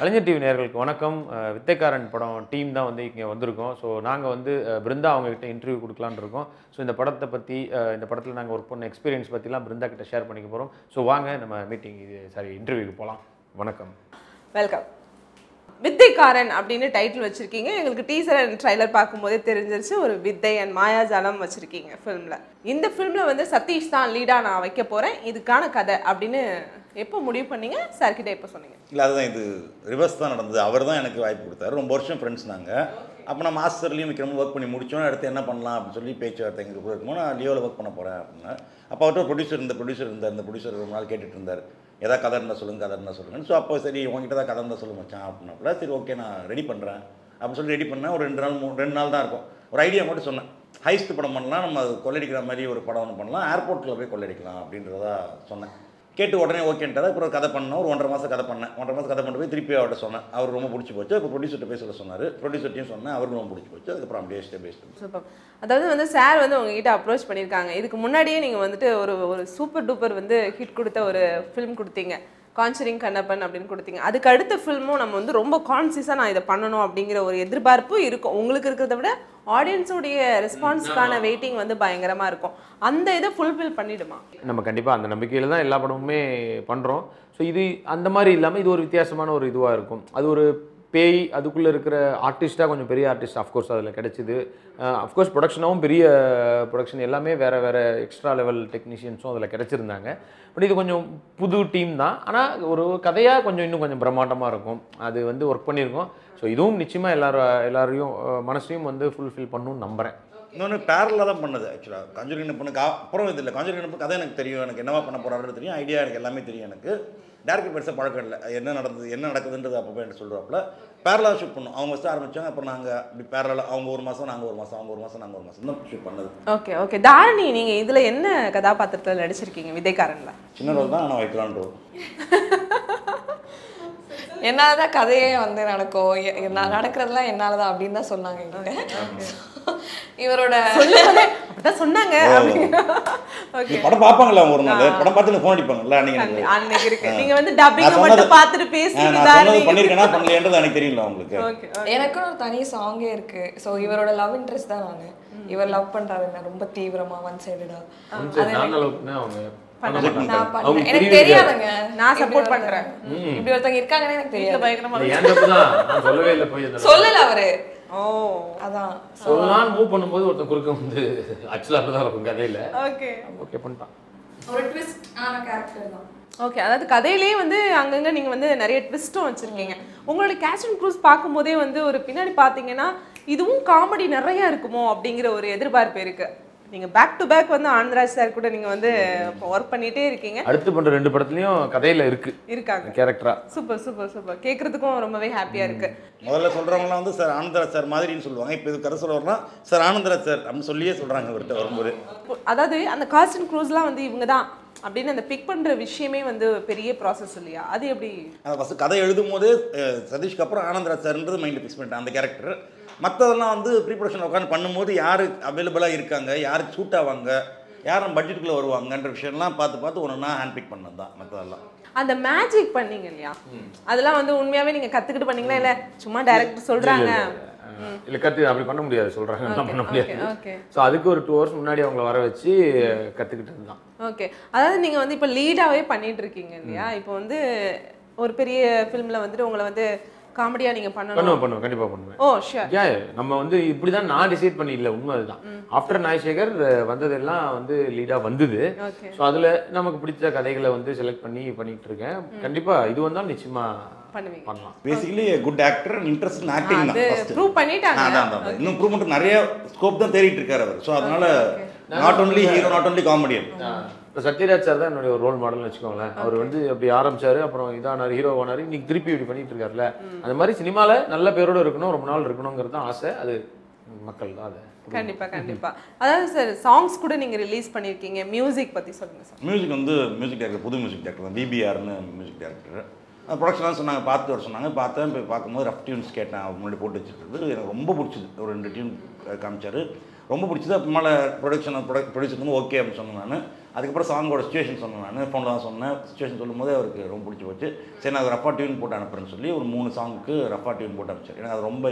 Kalaignar TV நேயர்களுக்கு வணக்கம் வித்தைக்காரன் படம் டீம் தான் வந்து இங்க வந்திருக்கோம் சோ நாங்க வந்து பிருந்தா அவங்க கிட்ட இன்டர்வியூ கொடுக்கலாம்னு இருக்கோம் சோ இந்த படத்தை பத்தி இந்த படத்துல நாங்க வர்க் பண்ண எக்ஸ்பீரியன்ஸ் பத்திலாம் பிருந்தா கிட்ட ஷேர் பண்ணிக்க போறோம் சோ வாங்க நம்ம மீட்டிங் சாரி இன்டர்வியூக்கு போலாம் வணக்கம் வெல்கம் வித்தைக்காரன் அப்படினு டைட்டில் வச்சிருக்கீங்க உங்களுக்கு டீசர் and ட்ரைலர் பாக்கும்போதே தெரிஞ்சிருச்சு ஒரு வித்தை and மாயாஜாலம் வச்சிருக்கீங்க ஃபிலிம்ல இந்த ஃபிலிம்ல வந்து சதீஷ் தான் லீடா நான் வைக்க போறேன் இதுக்கான கதை அப்படினு எப்போ முடிவு பண்ணீங்க சார் கிட்ட எப்போ சொன்னீங்க இல்ல அதுதான் இது ரிவர்ஸ் தான் நடந்துது அவர்தான் எனக்கு வாய்ப்பு கொடுத்தாரு ரொம்ப வருஷம் फ्रेंड्स நாங்க அப்ப நான் மாஸ்டர்லயும் விக்ரம் வர்க் பண்ணி முடிச்சோம் அடுத்து என்ன பண்ணலாம் அப்படி சொல்லி பேச்சு வார்த்தை எங்க கூட இருக்குமோ நான் லியோல வர்க் பண்ண போறேன் அப்படினா அப்ப அவர்ட்ட ப்ரொடியூசர் இருந்தார் அந்த ப்ரொடியூசர் ரொம்ப நாள் கேட்டிட்டு இருந்தார் ஏதா கதை இருந்தா சொல்லுங்க சோ அப்போ சரி உன்கிட்ட தான் கதை இருந்தா சொல்லுங்க மச்சான் அப்படினா சரி ஓகே நான் ரெடி பண்றேன் அப்படி சொல்லி ரெடி பண்ணா ஒரு ரெண்டு நாள் தான் இருக்கும் ஒரு ஐடியா மட்டும் சொன்னேன் ஹைஸ்ட் படம் பண்ணலாம் நம்ம கொள்ளையடிக்கிற மாதிரி ஒரு படம் பண்ணலாம் ஏர்போர்ட்ல போய் கொள்ளையடிக்கலாம் அப்படின்றதா சொன்னேன் கேட்டு உடனே ஓகேன்றாரு அப்புறம் கதை பண்ணோம் ஒரு 1.5 மாதம் கதை பண்ணேன் 1.5 மாதம் கதை பண்ணி போய் திருப்பி அவர்கிட்ட சொன்னேன் அவர் ரொம்ப பிடிச்சி போச்சு அப்போ ப்ரொடியூசர்கிட்ட பேச சொன்னார் ப்ரொடியூசர்ட்டையும் சொன்னேன் அவருக்கு ரொம்ப பிடிச்சி போச்சு அதுக்கப்புறம் அப்படியே ஸ்டெப் பை ஸ்டெப் சூப்பர் அதாவது வந்து சார் வந்து உங்ககிட்ட அப்ரோச் பண்ணியிருக்காங்க இதுக்கு முன்னாடியே நீங்கள் வந்துட்டு ஒரு சூப்பர் டூப்பர் வந்து ஹிட் கொடுத்த ஒரு ஃபிலிம் கொடுத்தீங்க கான்சரிங் கண்ணப்பன் அப்படின்னு கொடுத்தீங்க அதுக்கு அடுத்த ஃபிலிமும் நம்ம வந்து ரொம்ப கான்சியஸாக நான் இதை பண்ணணும் அப்படிங்கிற ஒரு எதிர்பார்ப்பு இருக்கும் உங்களுக்கு இருக்கிறத விட ஆடியன்ஸோடைய ரெஸ்பான்ஸ்க்கான வெயிட்டிங் வந்து பயங்கரமாக இருக்கும் அந்த இதை ஃபுல்ஃபில் பண்ணிடுமா நம்ம கண்டிப்பாக அந்த நம்பிக்கையில் தான் எல்லா படமுமே பண்ணுறோம் ஸோ இது அந்த மாதிரி இல்லாமல் இது ஒரு வித்தியாசமான ஒரு இதுவாக இருக்கும் அது ஒரு பேய் அதுக்குள்ளே இருக்கிற ஆர்டிஸ்ட்டாக கொஞ்சம் பெரிய ஆர்டிஸ்ட் அஃப்கோர்ஸ் அதில் கிடச்சிது அஃப்கோர்ஸ் ப்ரொடக்ஷனாகவும் பெரிய ப்ரொடக்ஷன் எல்லாமே வேறு எக்ஸ்ட்ரா லெவல் டெக்னீஷியன்ஸும் அதில் கிடச்சிருந்தாங்க பட் இது கொஞ்சம் புது டீம் தான் ஆனால் ஒரு கதையாக கொஞ்சம் இன்னும் கொஞ்சம் பிரம்மாண்டமாக இருக்கும் அது வந்து ஒர்க் பண்ணியிருக்கோம் ஸோ இதுவும் நிச்சயமாக எல்லாரையும் மனசையும் வந்து ஃபுல்ஃபில் பண்ணணும்னு நம்புகிறேன் இன்னொன்று பேரலாக தான் பண்ணது ஆக்சுவலாக காஞ்சூரிங் கண்ணப்பனுக்கு அப்புறம் இது இல்லை காஞ்சூரிங் கண்ணப்பனுக்கு கதை எனக்கு தெரியும் எனக்கு என்னவா பண்ண போகிறாருன்னு தெரியும் ஐடியா எனக்கு எல்லாமே தெரியும் எனக்கு டேரக்டர் பெருசாக பழக்கம் இல்லை என்ன நடக்குதுன்றது அப்போ என்ன சொல்கிறாப்புல பேரலாக ஷூட் பண்ணோம் அவங்க ஃபஸ்ட்டு ஆரம்பித்தாங்க அப்புறம் நாங்கள் இப்படி பேரலாக அவங்க ஒரு மாதம் நாங்கள் ஒரு மாதம் தான் ஷூட் பண்ணது ஓகே ஓகே தாரணி நீங்கள் இதில் என்ன கதாபாத்திரத்தில் நடிச்சிருக்கீங்க விதைக்காரனில் சின்ன ரோல் தான் ஆனால் வைக்கலான் ரோல் என்னால் தான் கதையே வந்து நடக்கும் நான் நடக்கிறதுலாம் என்னால் தான் அப்படின்னு தான் சொன்னாங்க என்கிட்ட இவரோட அப்படிதான் சொன்னாங்க படம் பார்ப்பாங்களா ஒரு நாள் படம் பார்த்து ஃபோன் அடிப்பாங்களா அன்னைக்கு இருக்கு நீங்க வந்து டப்பிங் மட்டும் பார்த்துட்டு பேசிட்டீங்களா நான் பண்ணிருக்கேனா பண்ணலையேன்றது எனக்கு தெரியல உங்களுக்கு எனக்கு ஒரு தனி சாங்கே இருக்கு சோ இவரோட லவ் இன்ட்ரஸ்ட் தான் நான் இவர் லவ் பண்றாரு நான் ரொம்ப தீவிரமா ஒன் சைடடா நான் லவ்னா அவங்க எனக்கு தெரியாதுங்க நான் சப்போர்ட் பண்றேன் இப்படி ஒருத்தங்க இருக்காங்கனே எனக்கு தெரியல பயங்கரமா ஏன்டா நான் சொல்லவே இல்ல போய் சொல்லல அவரு ஓ அதான் சொல்லான் மூவ் பண்ணும்போது ஒருத்த குறுக்க வந்து ஆக்சுவலா அப்படி தான் இருக்கும் கதையில ஓகே ஓகே பண்ணிட்டான் ஒரு ட்விஸ்ட் ஆன கரெக்டர் தான் ஓகே அதாவது கதையிலேயே வந்து அங்கங்க நீங்க வந்து நிறைய ட்விஸ்டும் வச்சிருக்கீங்க உங்களோட கேட்ச் அண்ட் க்ரூஸ் பாக்கும்போதே வந்து ஒரு பின்னாடி பாத்தீங்கன்னா இதுவும் காமெடி நிறைய இருக்குமோ அப்படிங்கிற ஒரு எதிர்பார்ப்பு இருக்கு நீங்க பேக் டு பேக் வந்து ஆனந்தராஜ் சார் கூட நீங்க வந்து வர்க் பண்ணிட்டே இருக்கீங்க அடுத்து பண்ற ரெண்டு படத்துலயும் கதையில இருக்காங்க கரெக்டரா சூப்பர் சூப்பர் சூப்பர் கேக்குறதுக்கும் ரொம்பவே ஹாப்பியா இருக்கு முதல்ல சொல்றவங்க வந்து சார் ஆனந்தராஜ் சார் மாதிரின்னு சொல்லுவாங்க இப்போ இது கரெக்டா வரனா சார் ஆனந்தராஜ் சார் அப்படி சொல்லியே சொல்றாங்க விட்டு வரும்போது அதாவது அந்த காஸ்ட் அண்ட் க்ரூஸ்லாம் வந்து இவங்க தான் அப்படின்னு அந்த பிக் பண்ற விஷயமே வந்து பெரிய ப்ராசஸ் இல்லையா அது எப்படி ஃபர்ஸ்ட் கதை எழுதும்போது சதீஷ்க்கு அப்புறம் ஆனந்தராஜ் சார்ன்றது மைண்ட்ல பிக்ஸ் பண்ணிட்டேன் அந்த கேரக்டர் மற்றதெல்லாம் வந்து ப்ரீ ப்ரொடக்ஷன் உட்காந்து பண்ணும்போது யார் அவைலபிளாக இருக்காங்க யார் சூட் ஆவாங்க யார் நம்ம பட்ஜெட்டுக்குள்ளே வருவாங்கன்ற விஷயம்லாம் பார்த்து ஒன்றுனா ஹேண்ட் பிக் பண்ணது தான் மற்றதெல்லாம் அந்த மேஜிக் பண்ணீங்க இல்லையா அதெல்லாம் வந்து உண்மையாகவே நீங்கள் கற்றுக்கிட்டு பண்ணீங்களா இல்லை சும்மா டைரக்டர் சொல்கிறாங்க இல்லை கற்று அப்படி பண்ண முடியாது சொல்கிறாங்க பண்ண முடியாது ஸோ அதுக்கு ஒரு 2 hours முன்னாடி அவங்கள வர வச்சு கற்றுக்கிட்டது தான் ஓகே அதாவது நீங்கள் வந்து இப்போ லீடாகவே பண்ணிகிட்டு இருக்கீங்க இல்லையா இப்போ வந்து ஒரு பெரிய ஃபிலிமில் வந்துட்டு உங்களை வந்து காமெடியா நீங்க பண்ணுவோம் கண்டிப்பா பண்ணுவேன் ஓ ஷூர் யா நம்ம வந்து இப்படி தான் நான் டிசைட் பண்ணி இல்ல உண்மை அதுதான் ஆஃப்டர் நாய்சேகர் வந்ததெல்லாம் வந்து லீடா வந்தது சோ அதுல நமக்கு பிடிச்ச கதைகளை வந்து செலக்ட் பண்ணி பண்ணிட்டு இருக்கேன் கண்டிப்பா இது வந்தா நிச்சயமா பண்ணுவீங்க பண்ணலாம் basically good actor interest in acting தான் ஃபர்ஸ்ட் ப்ரூவ் பண்ணிட்டாங்க அதான் இன்னும் ப்ரூவ் பண்ண நிறைய ஸ்கோப் தான் தேடிட்டு இருக்காரு அவர் சோ அதனால not only hero not only comedian இப்போ சத்யராஜ் சார் தான் என்னுடைய ஒரு ரோல் மாடல்னு வச்சுக்கோங்களேன் அவர் வந்து அப்படி ஆரம்பிச்சாரு அப்புறம் இதானார் ஹீரோ ஆனார் இன்னைக்கு திருப்பி இப்படி பண்ணிட்டு இருக்காருல்ல அந்த மாதிரி சினிமாவில் நல்ல பேரோடு இருக்கணும் ரொம்ப நாள் இருக்கணுங்கிறது தான் ஆசை அது மக்கள் தான் அது கண்டிப்பாக கண்டிப்பாக அதாவது சார் சாங்ஸ் கூட நீங்கள் ரிலீஸ் பண்ணியிருக்கீங்க மியூசிக் பற்றி சொல்லுங்கள் சார் மியூசிக் வந்து மியூசிக் டேரக்டர் புது மியூசிக் டேரக்டர் தான் பிபிஆர்னு மியூசிக் டேரக்டர் ப்ரொடக்ஷன்லாம் சொன்னாங்க பார்த்து வர சொன்னாங்க பார்த்தேன் போய் பார்க்கும்போது ரஃப் டியூன்ஸ் கேட்டேன் முன்னாடி போட்டு வச்சுருக்கிறது எனக்கு ரொம்ப பிடிச்சது ஒரு 2 டியூன் காமிச்சார் ரொம்ப பிடிச்சது அப்போ மேலே ப்ரொடக்ஷன் ப்ரொடியூசர் வந்து ஓகே அப்படின்னு சொன்னேன் நான் அதுக்கப்புறம் சாங்கோட சிச்சுவேஷன் சொன்னேன் நான் ஃபோனில் தான் சொன்னேன் சிச்சுவேஷன் சொல்லும்போது அவருக்கு ரொம்ப பிடிச்சி போச்சு சரி நான் அது ரஃபா டியூன் போட்டு அனுப்புறேன்னு சொல்லி ஒரு 3 சாங்குக்கு ரஃபா டியூன் போட்டு அனுப்பிச்சேன் எனக்கு அது ரொம்ப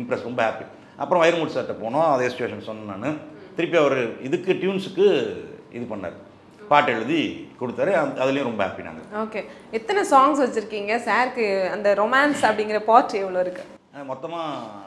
இம்ப்ரெஸ் ரொம்ப ஹாப்பி அப்புறம் வைரமுடி சார்ட்ட போனோம் அதே சிச்சுவேஷன் சொன்னேன் நான் திருப்பி அவர் இதுக்கு டியூன்ஸுக்கு இது பண்ணார் பாட்டு எழுதி கொடுத்தாரு அதுலேயும் ரொம்ப ஹாப்பி நாங்கள் ஓகே எத்தனை சாங்ஸ் வச்சுருக்கீங்க சாருக்கு அந்த ரொமான்ஸ் அப்படிங்கிற பாட்டு எவ்வளோ இருக்குது மொத்தமாக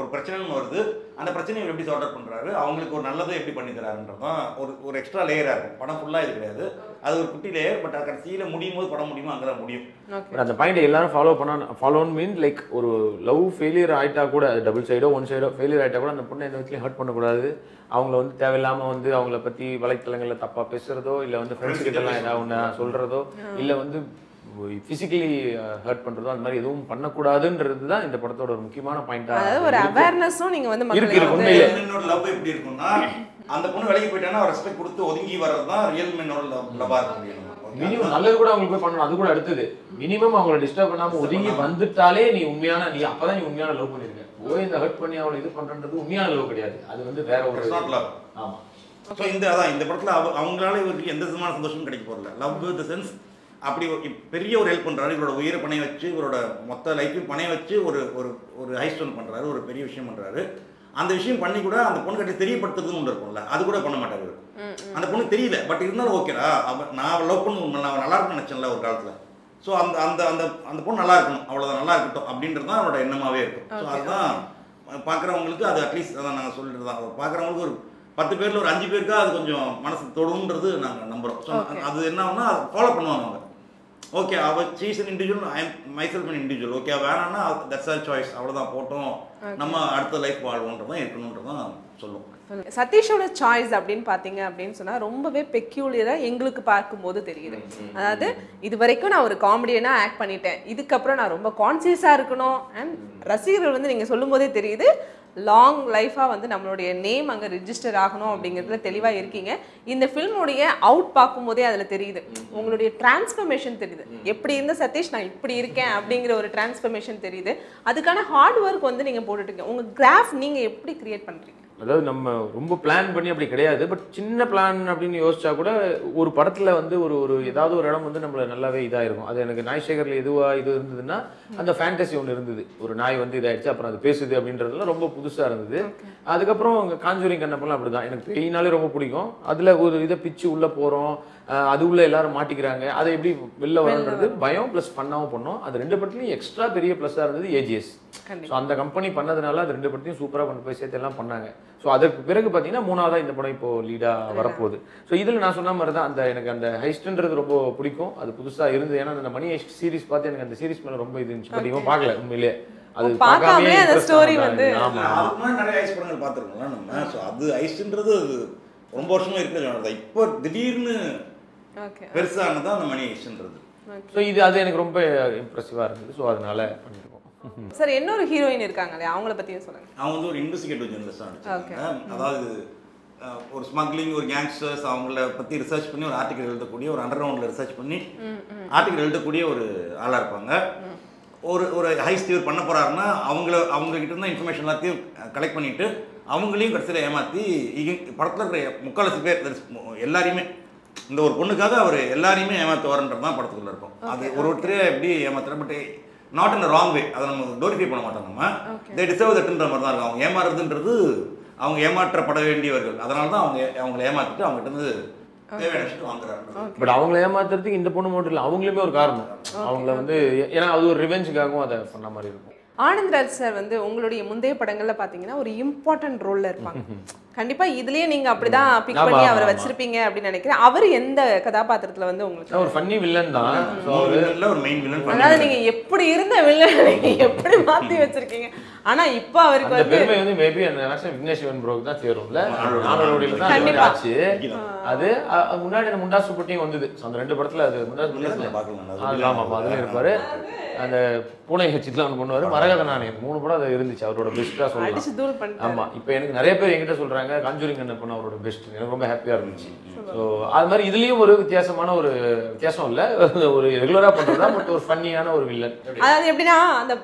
ஒரு பிரச்சனைன்னு வருது அந்த பிரச்சனையை எப்படி சார்ட் அவுட் பண்ணுறாரு அவங்களுக்கு ஒரு நல்லதை எப்படி பண்ணி தராருன்றது தான் ஒரு எக்ஸ்ட்ரா லேயராக இருக்கும் படம் ஃபுல்லாக இது கிடையாது அது ஒரு குட்டி லேயர் பட் அது கடைசியில் முடியும் போது படம் முடியுமோ அங்கே தான் முடியும் அந்த பாயிண்ட் எல்லாரும் ஃபாலோ பண்ண ஃபாலோன்னு மீன் லைக் ஒரு லவ் ஃபெயிலியர் ஆகிட்டா கூட அது டபுள் சைடோ ஒன் சைடோ ஃபெயிலியர் ஆகிட்டா கூட அந்த பொண்ணை எந்த விதத்துலையும் ஹர்ட் பண்ணக்கூடாது அவங்கள வந்து தேவையில்லாமல் வந்து அவங்கள பற்றி வலைத்தளங்களில் தப்பாக பேசுகிறதோ இல்லை வந்து ஃப்ரெண்ட்ஸ் கிட்டலாம் ஏதாவது ஒன்று சொல்கிறதோ இல்லை வந்து ஃபிசிக்கலி ஹர்ட் பண்றதோ அந்த மாதிரி எதுவும் பண்ணக்கூடாதுன்றது தான் இந்த படத்தோட ஒரு முக்கியமான பாயிண்டா இருக்கு. ஒரு அவேர்னஸும் நீங்க வந்து மக்களுக்கு இருக்கு. உண்மையிலே இன்னொரு லவ் எப்படி இருக்கும்னா அந்த பொண்ணு வெளிய போய்ட்டானா ரெஸ்பெக்ட் கொடுத்து ஒதுங்கி வரது தான் ரியல் மென்னோட லவ்வா இருக்கும். மினிமம் நல்லது கூட அவங்க போய் பண்ணணும் அது கூட அடுத்தது. மினிமம் அவங்கள டிஸ்டர்ப் பண்ணாம ஒதுங்கி வந்துட்டாலே நீ உண்மையான நீ அப்பதான் நீ உண்மையான லவ் பண்ணிருக்க. போய் இந்த ஹர்ட் பண்ணி அவளை இது பண்றது உண்மையான லவ் கிடையாது. அது வந்து வேற ஒரு இட்ஸ் நாட் லவ். ஆமா. சோ இந்த அதான் இந்த படத்துல அவங்களால இவருக்கு எந்த விதமான சந்தோஷமும் கிடைக்க போறல. லவ் இன் தி சென்ஸ் அப்படி பெரிய ஒரு ஹெல்ப் பண்ணுறாரு இவரோட உயிரை பணைய வச்சு இவரோட மொத்த லைஃப்பையும் பணைய வச்சு ஒரு ஒரு ஹைஸ்டோன் பண்ணுறாரு ஒரு பெரிய விஷயம் பண்ணுறாரு அந்த விஷயம் பண்ணி கூட அந்த பொண்ணு கட்டி தெரியப்படுத்துறதுன்னு ஒன்று இருக்கும்ல அது கூட பண்ண மாட்டார் இவர் அந்த பொண்ணு தெரியல பட் இருந்தாலும் ஓகேடா அவன் நான் லவ் பண்ண நான் நல்லா இருக்குன்னு நினச்சேன்ல ஒரு காலத்தில் ஸோ அந்த அந்த அந்த அந்த பொண்ணு நல்லா இருக்கணும் அவ்வளோதான் நல்லா இருக்கட்டும் அப்படின்றது தான் அவரோட எண்ணமாகவே இருக்கும் ஸோ அதுதான் பார்க்குறவங்களுக்கு அது அட்லீஸ்ட் அதான் நாங்கள் சொல்லிட்டு தான் பார்க்குறவங்களுக்கு ஒரு 10 பேரில் ஒரு 5 பேருக்கா அது கொஞ்சம் மனசு தொடுன்றது நாங்கள் நம்புகிறோம் ஸோ அது என்ன ஆகுனா அது ஃபாலோ பண்ணுவாங்க அவங்க ஓகே அவள் she's and individual I am myself and individual okay வேணான்னா தட்ஸ் ஆர் சாய்ஸ் அவ்வளோதான் போட்டோம் நம்ம அடுத்த லைஃப் வாழ்வோன்றதான் இருக்கணுன்றதான் சொல்லுவோம் சதீஷோட சாய்ஸ் அப்படின்னு பார்த்தீங்க அப்படின்னு சொன்னால் ரொம்பவே பெக்யூலியராக எங்களுக்கு பார்க்கும்போது தெரியுது அதாவது இது வரைக்கும் நான் ஒரு காமெடியனாக ஆக்ட் பண்ணிட்டேன் இதுக்கப்புறம் நான் ரொம்ப கான்சியஸாக இருக்கணும் அண்ட் ரசிகர்கள் வந்து நீங்கள் சொல்லும் போதே தெரியுது லாங் லைஃபாக வந்து நம்மளுடைய நேம் அங்கே ரிஜிஸ்டர் ஆகணும் அப்படிங்கிறதுல தெளிவாக இருக்கீங்க இந்த ஃபில்முடைய அவுட் பார்க்கும்போதே அதில் தெரியுது உங்களுடைய டிரான்ஸ்ஃபர்மேஷன் தெரியுது எப்படி இருந்த சதீஷ் நான் இப்படி இருக்கேன் அப்படிங்கிற ஒரு டிரான்ஸ்ஃபர்மேஷன் தெரியுது அதுக்கான ஹார்ட் ஒர்க் வந்து நீங்கள் போட்டுட்டுருக்கீங்க உங்கள் கிராஃப் நீங்கள் எப்படி க்ரியேட் பண்ணுறீங்க அதாவது நம்ம ரொம்ப பிளான் பண்ணி அப்படி கிடையாது பட் சின்ன பிளான் அப்படின்னு யோசிச்சா கூட ஒரு படத்தில் வந்து ஒரு ஒரு ஏதாவது ஒரு இடம் வந்து நம்மளை நல்லாவே இதாக இருக்கும் அது எனக்கு நாய்சேகரில் எதுவாக இது இருந்ததுன்னா அந்த ஃபேண்டசி ஒன்று இருந்தது ஒரு நாய் வந்து இதாகிடுச்சு அப்புறம் அது பேசுது அப்படின்றதுலாம் ரொம்ப புதுசாக இருந்தது அதுக்கப்புறம் காஞ்சூரிங் கண்ணப்பெல்லாம் அப்படி தான் எனக்கு பெயினாலே ரொம்ப பிடிக்கும் அதில் ஒரு இதை பிச்சு உள்ளே போகிறோம் அது உள்ளே எல்லாரும் மாட்டிக்கிறாங்க அதை எப்படி வெளில வரன்றது பயம் ப்ளஸ் ஃபன்னாகவும் பண்ணோம் அது ரெண்டு படத்துலையும் எக்ஸ்ட்ரா பெரிய ப்ளஸ்ஸாக இருந்தது ஏஜிஎஸ் ஸோ அந்த கம்பெனி பண்ணதுனால அது ரெண்டு படத்தையும் சூப்பராக கொண்டு போய் சேர்த்து எல்லாம் பண்ணாங்க ஸோ அதற்கு பிறகு பார்த்தீங்கன்னா 3ஆவதாக இந்த படம் இப்போது லீடாக வரப்போகுது ஸோ இதில் நான் சொன்ன மாதிரி தான் அந்த எனக்கு அந்த ஹைஸ்ட்ன்றது ரொம்ப பிடிக்கும் அது புதுசாக இருந்தது ஏன்னா அந்த மணி ஹைஸ்ட் சீரிஸ் பார்த்து எனக்கு அந்த சீரிஸ் மேலே ரொம்ப இது இருந்துச்சு அதிகமாக பார்க்கல உண்மையிலே அது பார்க்காமலே அந்த ஸ்டோரி வந்து நிறைய ஐஸ் படங்கள் பார்த்துருக்கோம்லாம் நம்ம ஸோ அது ஐஸ்ன்றது அது ரொம்ப வருஷமாக இருக்கிறது இப்போ திடீர்னு பெருசானதான் அந்த மணி ஹைஸ்ன்றது ஸோ இது அது எனக்கு ரொம்ப இம்ப்ரெசிவாக இருந்தது ஸோ அதனால பண்ணிருக்கோம் சார் இன்னொரு ஹீரோயின் இருக்காங்களே அவங்கள பற்றியும் சொல்லுங்க அவங்க வந்து ஒரு இன்வெஸ்டிகேட்டிவ் ஜெர்னலிஸ்ட் அதாவது ஒரு ஸ்மக்லிங் ஒரு கேங்ஸ்டர்ஸ் அவங்கள பற்றி ரிசர்ச் பண்ணி ஒரு ஆர்டிக்கல் எழுதக்கூடிய ஒரு அண்டர்கிரவுண்டில் ரிசர்ச் பண்ணி ஆர்டிக்கல் எழுதக்கூடிய ஒரு ஆளாக இருப்பாங்க ஒரு ஒரு ஹைஸ்ட் இவர் பண்ண போகிறாருன்னா அவங்ககிட்ட இருந்தால் இன்ஃபர்மேஷன் எல்லாத்தையும் கலெக்ட் பண்ணிவிட்டு அவங்களையும் கடைசியில் ஏமாற்றி படத்தில் இருக்கிற முக்கால்வாசி பேர் எல்லாரையுமே இந்த ஒரு பொண்ணுக்காக அவர் எல்லாரையுமே ஏமாற்றுவாருன்றது தான் படத்துக்குள்ளே இருக்கும் அது ஒரு ஒருத்தரே எப்படி ஏமாத்துற but not in wrong way அதை நம்ம டோரிஃபை பண்ண மாட்டோம் நம்ம தே டிசர்வ் தட்டுன்ற மாதிரி தான் இருக்கும் அவங்க ஏமாறுறதுன்றது அவங்க ஏமாற்றப்பட வேண்டியவர்கள் அதனால தான் அவங்களை ஏமாற்றிட்டு அவங்ககிட்டருந்து தேவையான விஷயத்தை வாங்குறாங்க பட் அவங்கள ஏமாத்துறதுக்கு இந்த பொண்ணு மட்டும் இல்லை அவங்களுமே ஒரு காரணம் அவங்கள வந்து ஏன்னா அது ஒரு ரிவெஞ்சுக்காகவும் அதை பண்ண மாதிரி இருக்கும் ஆனந்த்ராஜ் சார் வந்து உங்களுடைய முந்தைய படங்கள்ல பாத்தீங்கன்னா ஒரு இம்பார்ட்டன்ட் ரோல்ல இருப்பாங்க கண்டிப்பா இதுலயே நீங்க அப்படிதான் பிக் பண்ணி அவரை வச்சிருப்பீங்க அப்படின்னு நினைக்கிறேன் அவர் எந்த கதாபாத்திரத்துல வந்து உங்களுக்கு ஒரு ஃபன்னி வில்லன் தான் ஒரு மெயின் வில்லன் அதாவது நீங்க எப்படி இருந்த வில்லன் எப்படி மாத்தி வச்சிருக்கீங்க ஆனா இப்போ அவருக்கு அந்த பெருமை வந்து மேபி அந்த நேஷனல் விக்னேஷ் ஈவன் ப்ரோக் தான் தேரும்ல நானூரோடில தான் ஆச்சு அது முன்னாடி அந்த முண்டா சூப்பர்ட்டியும் வந்தது அந்த ரெண்டு படத்துல அது முண்டா சூப்பர்ல பார்க்கலாம் அது ஆமா அதுல இருப்பாரு அந்த பூனை ஹெச்சிட்லாம் பண்ணுவாரு மரகத நாணயம் மூணு படம் அது இருந்துச்சு அவரோட பெஸ்ட்டா சொல்றாங்க ஆமா இப்போ எனக்கு நிறைய பேர் என்கிட்ட சொல்றாங்க காஞ்சூரிங் என்ன பண்ண அவரோட பெஸ்ட் எனக்கு ரொம்ப ஹாப்பியா இருந்துச்சு சோ அது மாதிரி இதுலயும் ஒரு வித்தியாசமான ஒரு வித்தியாசம் இல்ல ஒரு ரெகுலரா பண்றதா பட் ஒரு ஃபன்னியான ஒரு வில்லன் அதாவது எப்படினா அந்த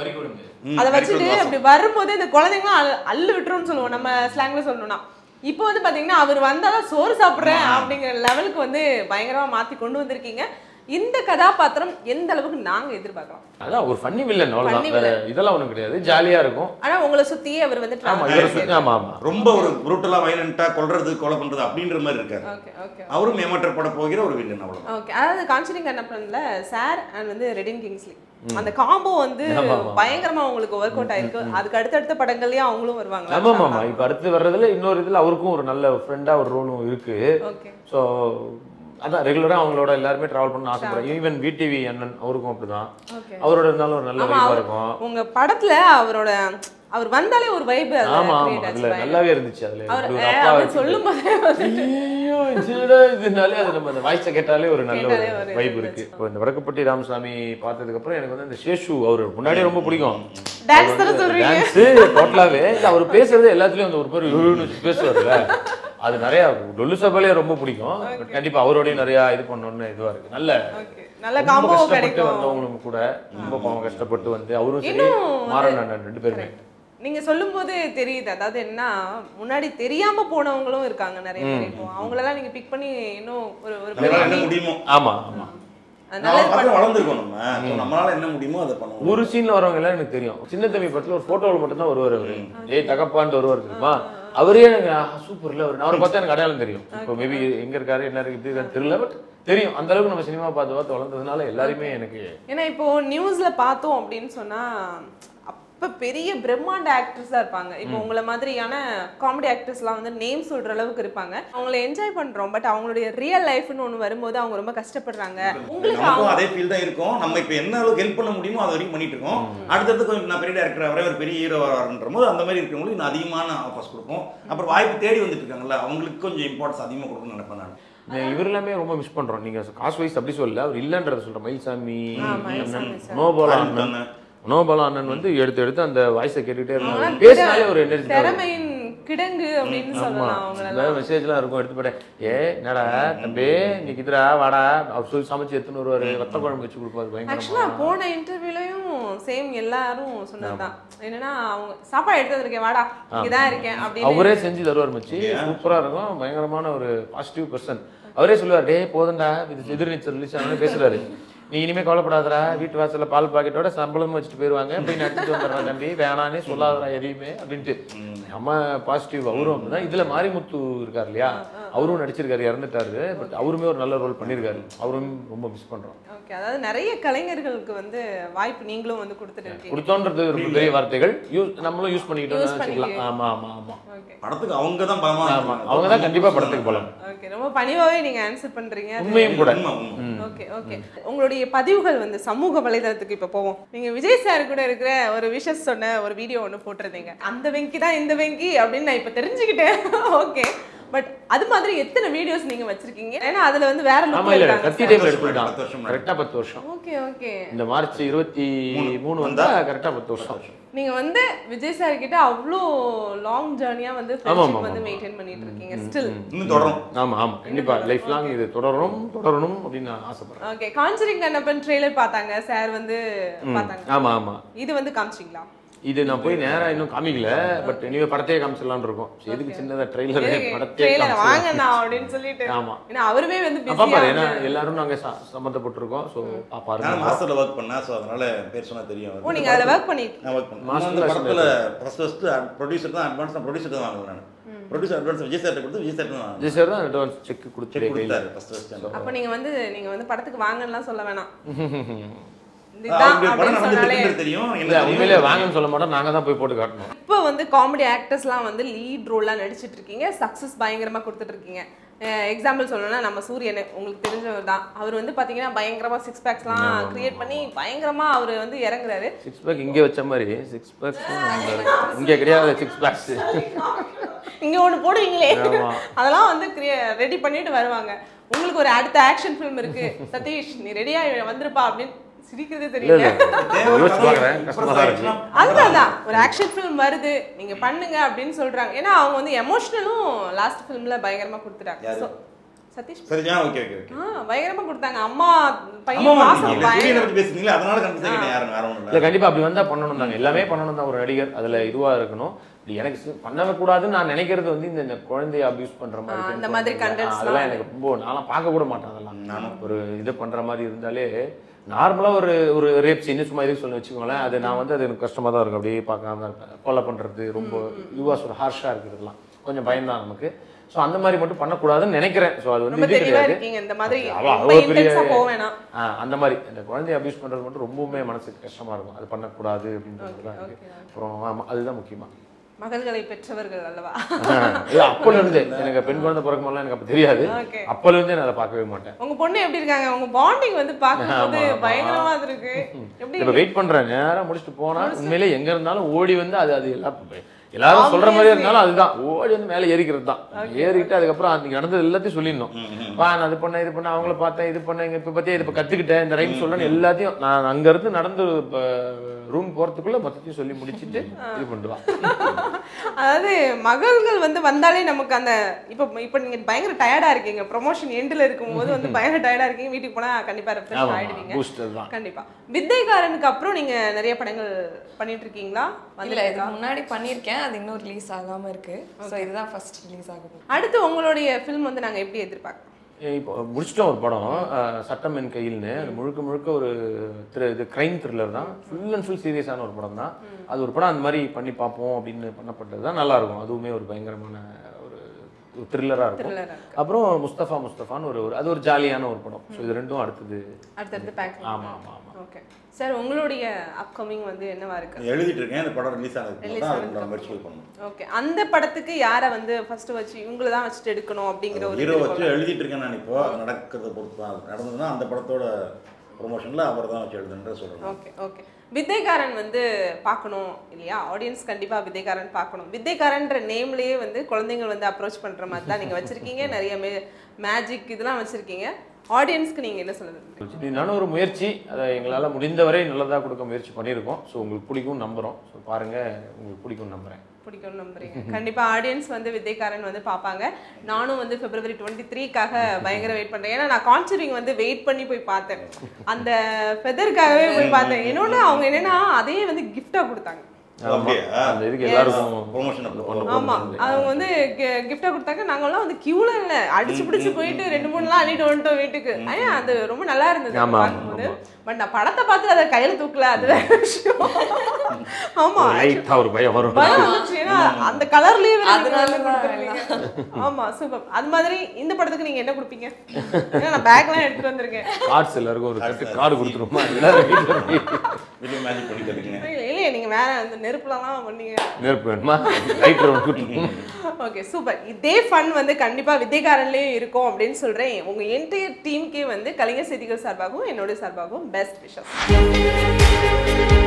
மரிக்குடுங்க அத வச்சிட்டு அப்படி வரும்போது அந்த குழந்தைங்க அள்ளு விட்டுறோம்னு சொல்லுவோம் நம்ம ஸ்லாங்ல சொல்லணும்னா இப்போ வந்து பாத்தீங்கன்னா அவர் வந்தால சோறு சாப்பிடுறேன் அப்படிங்கற லெவலுக்கு வந்து பயங்கரமா மாத்தி கொண்டு வந்திருக்கீங்க இந்த கதாபாத்திரம் எந்த அளவுக்கு நாங்க எதிர்பார்க்கலாம் அதான் ஒரு ஃபன்னி வில்லன் அவ்வளவுதான் இதெல்லாம் ஒண்ணும் கிடையாது ஜாலியா இருக்கும் ஆனா உங்கள சுத்தியே அவர் வந்து ஆமா இவர சுத்தி ஆமா ஆமா ரொம்ப ஒரு ப்ரூட்டலா வயலண்டா கொல்றது கொலை பண்றது அப்படின்ற மாதிரி இருக்காரு ஓகே ஓகே அவரும் மேமட்டர் பட போகிற ஒரு வில்லன் அவ்வளவுதான் ஓகே அதாவது கான்சரிங் அண்ணப்ரன்ல சார் அண்ட் வந்து ரெடின் கிங்ஸ்லி அந்த காம்போ வந்து பயங்கரமா உங்களுக்கு வொர்க் அவுட் ஆயிருக்கு அதுக்கு அடுத்து அடுத்த படங்கள்லயே அவங்களும் வருவாங்க ஆமா ஆமா இப்போ அடுத்து வரதுல இன்னொரு இதுல அவருக்கும் ஒரு நல்ல ஃப்ரெண்டா ஒரு ரோலும் இருக்கு ஓகே சோ அதான் ரெகுலரா அவங்களோட எல்லாரும் டிராவல் பண்ண ஆசைப்படுறேன் ஈவன் விடிவி அண்ணன் அவருக்கும் அப்படிதான் அவரோட இருந்தாலும் ஒரு நல்ல வைபா இருக்கும் உங்க படத்துல அவரோட அவர் வந்தாலே ஒரு வைப் ஆமா இல்ல நல்லாவே இருந்துச்சு அதுல ஒரு அப்பா சொல்லும்போதே ஐயோ இதுனாலே அது நம்ம அந்த வாய்ஸ் கேட்டாலே ஒரு நல்ல ஒரு வைப் இருக்கு இப்போ இந்த வடக்குப்பட்டி ராமசாமி பார்த்ததுக்கு அப்புறம் எனக்கு வந்து அந்த சேஷு அவர் முன்னாடி ரொம்ப பிடிக்கும் டான்ஸ் தர சொல்றீங்க டான்ஸ் டோட்டலாவே அவர் பேசுறது எல்லாத்துலயும் அந்த ஒரு பேர் பேசுவார்ல அது நிறைய டொல்லு சபையிலே ரொம்ப பிடிக்கும் பட் கண்டிப்பா அவரோடையும் நிறைய இது பண்ணணும்னு இதுவா இருக்கு நல்ல நல்ல காம்போ கிடைக்கும் வந்தவங்களும் கூட ரொம்ப பாவம் கஷ்டப்பட்டு வந்து அவரும் சரி மாறணும் ரெண்டு பேருமே நீங்க சொல்லும்போது தெரியுது அதாவது என்ன முன்னாடி தெரியாம போனவங்களும் இருக்காங்க நிறைய பேர் அவங்களெல்லாம் நீங்க பிக் பண்ணி இன்னும் ஒரு ஒரு பெரிய முடியுமோ ஆமா ஆமா ஒரு சீன்ல வரவங்க எல்லாம் எனக்கு தெரியும் சின்ன தம்பி படத்துல ஒரு போட்டோல மட்டும் தான் வருவார் அவரு ஏய் தகப்பான்னு வருவார் தெரியுமா அவரே எனக்கு சூப்பர்ல அவரு அவரை பார்த்தா எனக்கு அடையாளம் தெரியும் இப்போ மேபி எங்க இருக்காரு என்ன இருக்குது தெரியல பட் தெரியும் அந்த அளவுக்கு நம்ம சினிமா பார்த்து பார்த்து வளர்ந்ததுனால எல்லாருமே எனக்கு ஏன்னா இப்போ நியூஸ்ல பார்த்தோம் அப்படின்னு சொன்னா அப்ப பெரிய பிரம்மாண்ட ஆக்டர்ஸா இருப்பாங்க இப்போ உங்களை மாதிரியான காமெடி ஆக்டர்ஸ்லாம் வந்து நேம் சொல்ற அளவுக்கு இருப்பாங்க அவங்கள என்ஜாய் பண்றோம் பட் அவங்களுடைய ரியல் லைஃப்னு ஒன்று வரும்போது அவங்க ரொம்ப கஷ்டப்படுறாங்க உங்களுக்கு அதே ஃபீல் தான் இருக்கும் நம்ம இப்போ என்ன அளவுக்கு ஹெல்ப் பண்ண முடியுமோ அது வரைக்கும் பண்ணிட்டு இருக்கோம் அடுத்தது கொஞ்சம் நான் பெரிய டேரக்டர் ஆகிறேன் ஒரு பெரிய ஹீரோ ஆகிறன்ற போது அந்த மாதிரி இருக்கிறவங்களுக்கு இன்னும் அதிகமான ஆஃபர்ஸ் கொடுப்போம் அப்புறம் வாய்ப்பு தேடி வந்துட்டு இருக்காங்கல்ல அவங்களுக்கு கொஞ்சம் இம்பார்ட்டன்ஸ் அதிகமாக கொடுக்கணும்னு நினைப்பேன் நான் இவர் எல்லாமே ரொம்ப மிஸ் பண்றோம் நீங்க காசு வைஸ் அப்படி சொல்லல அவர் இல்லைன்றத சொல்ற மயில்சாமி மனோபாலா அண்ணன் வந்து எடுத்து எடுத்து அந்த வாய்ஸை கேட்டுக்கிட்டே இருந்தாங்க பேசினாலே ஒரு எனர்ஜி திறமையின் கிடங்கு அப்படின்னு சொல்லலாம் அவங்கள மெசேஜ்லாம் இருக்கும் எடுத்து போட்டேன் ஏ என்னடா தம்பி இன்னைக்கு இதுரா வாடா அவர் சொல்லி சமைச்சு எடுத்துன்னு வருவாரு வத்த குழம்பு வச்சு கொடுப்பாரு பயங்கரமா ஆக்சுவலா போன இன்டர்வியூலையும் சேம் எல்லாரும் சொன்னதுதான் என்னன்னா அவங்க சாப்பாடு எடுத்து வந்திருக்கேன் வாடா இங்கதான் இருக்கேன் அப்படின்னு அவரே செஞ்சு தருவார் மச்சி சூப்பரா இருக்கும் பயங்கரமான ஒரு பாசிட்டிவ் பர்சன் அவரே சொல்லுவார் டே போதும்டா இது எதிர்நீச்சல் ரிலீஸ் ஆனாலும் பேசுறாரு நீ இனிமே கவலைப்படாதரா வீட்டு வாசல்ல பால் பாக்கெட்டோட சம்பளமும் வச்சுட்டு போயிருவாங்க அப்படின்னு நடிச்சுட்டு வந்துடுறான் தம்பி வேணானே சொல்லாதரா எதையுமே அப்படின்ட்டு நம்ம பாசிட்டிவ் அவரும் அப்படின்னா இதுல மாரிமுத்து இருக்காரு இல்லையா அவரும் நடிச்சிருக்காரு இறந்துட்டாரு பட் அவருமே ஒரு நல்ல ரோல் பண்ணியிருக்காரு அவரும் ரொம்ப மிஸ் பண்றோம் ஓகே அதாவது நிறைய கலைஞர்களுக்கு வந்து வாய்ப்பு நீங்களும் வந்து கொடுத்துட்டீங்க கொடுத்தோன்றது ஒரு பெரிய வார்த்தைகள் நம்மளும் யூஸ் பண்ணிக்கிட்டோம்னு வச்சுக்கலாம் ஆமா ஆமா ஆமா படத்துக்கு அவங்க தான் பலமா அவங்க தான் கண்டிப்பா படத்துக்கு பலம் ஓகே ரொம்ப பணிவாவே நீங்க ஆன்சர் பண்றீங்க உண்மையும் கூட ஓகே ஓகே உங்களுடைய பதிவுகள் வந்து சமூக வலைதளத்துக்கு இப்ப போவோம் நீங்க விஜய் சார் கூட இருக்கிற ஒரு விஷஸ் சொன்ன ஒரு வீடியோ ஒன்று போட்டிருந்தீங்க அந்த வெங்கி தான் இந்த வெங்கி அப்படின்னு நான் இப்ப தெரிஞ்சுக்கிட்டேன் ஓகே பட் அது மாதிரி எத்தனை வீடியோஸ் நீங்க வச்சிருக்கீங்க ஏன்னா அதுல வந்து வேற நம்ம இல்ல கத்தி டைம் எடுத்துட்டான் கரெக்ட்டா 10 வருஷம் ஓகே ஓகே இந்த மார்ச் 23 வந்தா கரெக்ட்டா 10 வருஷம் நீங்க வந்து விஜய் சார் கிட்ட அவ்ளோ லாங் ஜர்னியா வந்து ஃப்ரெண்ட்ஷிப் வந்து மெயின்टेन பண்ணிட்டு இருக்கீங்க ஸ்டில் இன்னும் தொடரும் ஆமா ஆமா கண்டிப்பா லைஃப் லாங் இது தொடரணும் அப்படி நான் ஆசைப்படுறேன் ஓகே காஞ்சரிங் கண்ணப்பன் ட்ரைலர் பார்த்தாங்க சார் வந்து பார்த்தாங்க ஆமா ஆமா இது வந்து காமிச்சீங்களா இது நான் போய் நேரா இன்னும் காமிக்கல பட் நீங்க படத்தையே காமிச்சிடலாம்னு இருக்கோம் எதுக்கு சின்னதா ட்ரெய்லரே படத்தையே வாங்க நான் அப்படின்னு சொல்லிட்டு ஆமா ஏன்னா அவருமே வந்து பிஸியா பாப்பாரு ஏன்னா எல்லாரும் நாங்க சம்பந்தப்பட்டு இருக்கோம் சோ பாப்பாரு நான் மாஸ்டர்ல வர்க் பண்ணா சோ அதனால பேர் சொன்னா தெரியும் ஓ நீங்க அதல வர்க் பண்ணிட்டீங்க நான் வர்க் பண்ணேன் மாஸ்டர்ல படத்துல ஃபர்ஸ்ட் ப்ரொடியூசர் தான் அட்வான்ஸ் நான் ப்ரொடியூசர் தான் வாங்குறேன் நான் ப்ரொடியூசர் அட்வான்ஸ் விஜய் சார் கிட்ட கொடுத்து விஜய் சார் தான் அட்வான்ஸ் செக் கொடுத்து கையில அப்ப நீங்க வந்து படத்துக்கு வாங்கலாம் சொல்ல வேணாம் Example சொல்லணும்னா நம்ம சூரியன் உங்களுக்கு தெரிஞ்சவர் தான் அவர் வந்து பாத்தீங்கன்னா பயங்கரமா 6 packs-லாம் கிரியேட் பண்ணி பயங்கரமா அவர் வந்து இறங்குறாரு 6 pack இங்க வச்ச மாதிரி 6 packs இங்க கிடையாது 6 packs இங்க ஒன்னு போடுவீங்களே அதெல்லாம் வந்து ரெடி பண்ணிட்டு வருவாங்க உங்களுக்கு ஒரு அடுத்த ஆக்ஷன் film இருக்கு சதீஷ் நீ ரெடியா வந்திருப்பா அப்படி சிரிக்கிறதே தெரியல யோசிச்சு பார்க்கறேன் கஷ்டமா இருக்கு அதுதான் ஒரு ஆக்ஷன் film வருது நீங்க பண்ணுங்க அப்படினு சொல்றாங்க ஏனா அவங்க வந்து எமோஷனலும் லாஸ்ட் filmல பயங்கரமா கொடுத்துட்டாங்க சோ சதீஷ் சரியா ஓகே ஓகே ஆ பயங்கரமா கொடுத்தாங்க அம்மா பையன் பாசம் பயங்கரமா பத்தி பேசுனீங்களே அதனால கன்ஃபியூஸ் ஆகிட்டேன் யாரும் வேற ஒண்ணும் இல்ல கண்டிப்பா அப்படி வந்தா பண்ணணும்தாங்க எல்லாமே பண்ணணும்தான் ஒரு நடிகர் அதுல இதுவா இருக்கணும் எனக்கு பண்ணவே கூடாதுன்னு நான் நினைக்கிறது வந்து இந்த குழந்தையை அபியூஸ் பண்ற மாதிரி அந்த மாதிரி கண்டென்ட்ஸ் அதெல்லாம் எனக்கு ரொம்ப நானா பார்க்க கூட மாட்டேன் அதெல்லாம் நான் ஒரு இத பண்ற மாதிரி இருந்தாலே நார்மலா ஒரு ஒரு ரேப் சீன் சும்மா இருக்கு சொல்லி வெச்சுக்கோங்களே அது நான் வந்து அது எனக்கு கஷ்டமா தான் இருக்கு அப்படியே பார்க்காம இருப்பேன் கொல்ல பண்றது ரொம்ப இதுவா ஒரு ஹார்ஷா இருக்குதுலாம் கொஞ்சம் பயம் தான் நமக்கு சோ அந்த மாதிரி மட்டும் பண்ண கூடாதுன்னு நினைக்கிறேன் சோ அது வந்து தெளிவா இருக்கீங்க இந்த மாதிரி இன்டென்ஸா போவேனா அந்த மாதிரி அந்த குழந்தை அபியூஸ் பண்றது மட்டும் ரொம்பவே மனசுக்கு கஷ்டமா இருக்கும் அது பண்ண கூடாது அப்படின்றதுலாம் இருக்கு அப்புறம் அதுதான் முக்கியமா மகள்களை பெற்றவர்கள் அல்லவா இல்ல அப்பள இருந்து எனக்கு பெண் குழந்தை பிறக்கும்போது எனக்கு அப்ப தெரியாது அப்பள இருந்து நான் அத பார்க்கவே மாட்டேன் உங்க பொண்ணு எப்படி இருக்காங்க உங்க பாண்டிங் வந்து பாக்கும்போது பயங்கரமா இருக்கு எப்படி இப்ப வெயிட் பண்றேன் நேரா முடிச்சிட்டு போனா உண்மையிலே எங்க இருந்தாலும் ஓடி வந்து அது அது எல்லாரும் சொல்ற மாதிரியே இருந்தாலும் அதுதான் ஓடி வந்து மேல ஏறிக்கிறது தான் ஏறிட்டு அதுக்கு அப்புறம் அன்னைக்கு நடந்தது எல்லாத்தையும் சொல்லிடணும் நான் அது பண்ண இது பண்ண அவங்கள பார்த்தேன் இது பண்ணேங்க இப்ப பத்தியே இது கத்துக்கிட்டேன் இந்த ரைம் சொல்லணும் எல்லாத்தையும் நான் அங்க இருந்து நடந்து ரூம் போறதுக்குள்ள மொத்தத்தையும் சொல்லி முடிச்சிட்டு இது பண்ணுவான் அதாவது மகள்கள் வந்து வந்தாலே நமக்கு அந்த இப்ப இப்ப நீங்க பயங்கர டயர்டா இருக்கீங்க ப்ரமோஷன் எண்ட்ல இருக்கும்போது வந்து பயங்கர டயர்டா இருக்கீங்க வீட்டுக்கு போனா கண்டிப்பா ரெஃப்ரெஷ் ஆயிடுவீங்க கண்டிப்பா வித்தைகாரனுக்கு அப்புறம் நீங்க நிறைய படங்கள் பண்ணிட்டு இருக்கீங்களா இல்ல இதுக்கு முன்னாடி பண்ணிருக்கேன் அது இன்னும் ரிலீஸ் ஆகாம இருக்கு சோ இதுதான் ஃபர்ஸ்ட் ரிலீஸ் ஆகும் அடுத்து உங்களுடைய film வந்து நாங்க எப்படி எதிர்பார்க்கறோம் இப்போ முடிச்சிட்டோம் ஒரு படம் சட்டம் என் கையில்னு முழுக்க முழுக்க ஒரு கிரைம் த்ரில்லர் தான் ஃபுல் அண்ட் ஃபுல் சீரியஸான ஒரு படம் தான் அது ஒரு படம் அந்த மாதிரி பண்ணி பார்ப்போம் அப்படின்னு பண்ணப்பட்டது தான் நல்லா இருக்கும் அதுவுமே ஒரு பயங்கரமான ஒரு த்ரில்லரா இருக்கும் அப்புறம் முஸ்தஃபான்னு ஒரு அது ஒரு ஜாலியான ஒரு படம் ஸோ இது ரெண்டும் அடுத்தது ஆமா ஆமா ஆமா ஓகே சார் உங்களுடைய அப்கமிங் வந்து என்னவா இருக்கு எழுதிட்டு இருக்கேன் இந்த படம் ரிலீஸ் ஆனதுக்கு வர்ச்சுவல் பண்ணனும் ஓகே அந்த படத்துக்கு யாரை வந்து ஃபர்ஸ்ட் வச்சு இவங்கள தான் வச்சிட்டு எடுக்கணும் அப்படிங்கற ஒரு ஹீரோ வச்சு எழுதிட்டு இருக்கேன் நான் இப்போ நடக்கிறது பொறுத்து நடந்ததுன்னா அந்த படத்தோட ப்ரமோஷன்ல அவர்தான் வச்சு எழுதுன்ற சொல்றேன் ஓகே ஓகே வித்தைகாரன் வந்து பார்க்கணும் இல்லையா ஆடியன்ஸ் கண்டிப்பாக வித்தைகாரன் பார்க்கணும் வித்தைகாரன்ற நேம்லேயே வந்து குழந்தைங்கள் வந்து அப்ரோச் பண்ணுற மாதிரி தான் நீங்கள் வச்சுருக்கீங்க நிறைய மேஜிக் இதெல்லாம் வச்சுருக்கீங்க ஆடியன்ஸ்க்கு நீங்கள் என்ன சொல்லுங்கள் நானும் ஒரு முயற்சி அதை எங்களால் முடிந்தவரை நல்லதாக கொடுக்க முயற்சி பண்ணியிருக்கோம் ஸோ உங்களுக்கு பிடிக்கும் நம்புகிறோம் ஸோ பாருங்கள் உங்களுக்கு பிடிக்கும் நம்புகிறேன் பிடிக்கும்னு நம்புறீங்க கண்டிப்பாக ஆடியன்ஸ் வந்து வித்தைகாரன் வந்து பார்ப்பாங்க நானும் வந்து February 23 பயங்கர வெயிட் பண்ணுறேன் ஏன்னா நான் கான்சரிங் வந்து வெயிட் பண்ணி போய் பார்த்தேன் அந்த ஃபெதருக்காகவே போய் பார்த்தேன் இன்னொன்று அவங்க என்னென்னா அதையே வந்து கிஃப்டாக கொடுத்தாங்க அடிச்சு பிடிச்சு போயிட்டு 2-3 நாள் அள்ளிட்டு வந்துட்டோம் வீட்டுக்கு அது ரொம்ப நல்லா இருந்தது பார்க்கும்போது பட் நான் படத்தை பார்த்து அதை கையில தூக்கல அது வேற விஷயம் ஆமா ஒரு பயம் வந்துச்சுன்னா அந்த கலர்லயே ஆமா சூப்பர் அது மாதிரி இந்த படத்துக்கு நீங்க என்ன கொடுப்பீங்க ஏன்னா நான் பேக்லாம் எடுத்துட்டு வந்திருக்கேன் கார்ட்ஸ் எல்லாருக்கும் ஒரு கட்டு கார்டு கொடுத்துருமா எல்லாரும் வீடியோ மேஜிக் பண்ணி தருவீங்க இல்ல நீங்க வேற அந்த நெருப்புலலாம் பண்ணீங்க நெருப்பு வேணுமா லைட் ரவுண்ட் குட்டி ஓகே சூப்பர் இதே ஃபன் வந்து கண்டிப்பா விதைகாரன்லயே இருக்கும் அப்படினு சொல்றேன் உங்க என்டையர் டீம்க்கே வந்து கலைஞர் செய்திகள் சார்பாகவும் என்னோட சார்பாகவும் பெஸ்ட் விஷஸ்